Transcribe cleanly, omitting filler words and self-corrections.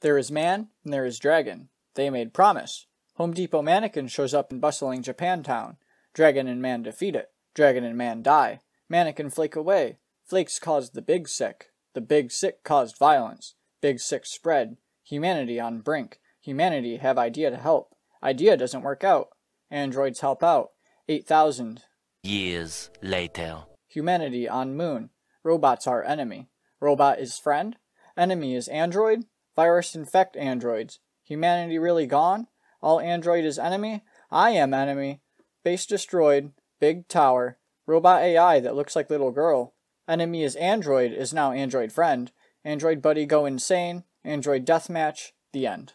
There is man, and there is dragon. They made promise. Home Depot mannequin shows up in bustling Japantown. Dragon and man defeat it. Dragon and man die. Mannequin flake away. Flakes caused the big sick. The big sick caused violence. Big sick spread. Humanity on brink. Humanity have idea to help. Idea doesn't work out. Androids help out. 8,000 years later. Humanity on moon. Robots are enemy. Robot is friend. Enemy is android. Virus infect androids. Humanity really gone? All android is enemy? I am enemy. Base destroyed. Big tower. Robot AI that looks like little girl. Enemy is android is now android friend. Android buddy go insane. Android deathmatch. The end.